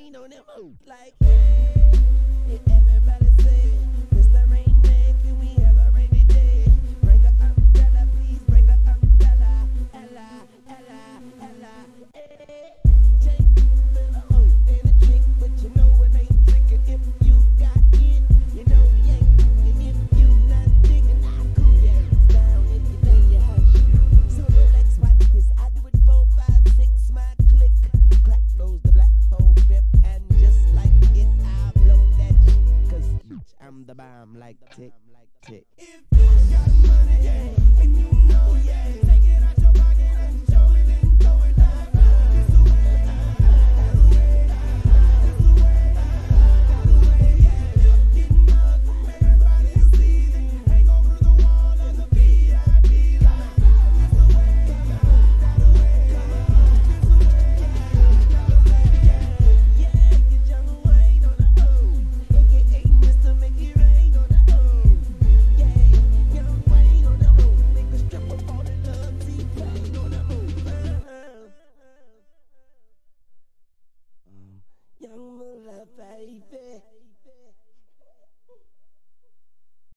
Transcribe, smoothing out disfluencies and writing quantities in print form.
Wayne on that mood. Like, everybody say, Mr. Rainman, can we have a rainy day? Bring an umbrella, please, bring an umbrella. Ella, Ella, Ella, eh. Take a hook and a chick, but you know it ain't trickin' if you got it. You know you ain't, and if you not diggin', I cool ya. Down if you think you hush. So relax, watch this. I do it 4, 5, 6, my click. Clack blows the black hole pip, and just like it, I blow that shit. 'Cause I'm the bomb, like tick, tick. If you got money, yeah, and you know, yeah, take it out your pocket and show it and throw it live. This the way, yeah. Getting up, everybody sees it. Hang over the wall of the VIP line. This the way, yeah. Get your Wayne on the O, AKA Mr. Make It Rain on the O. Yeah, get your Wayne on the O. Make a stripper fall in love, see Wayne on the O. Young mother, baby.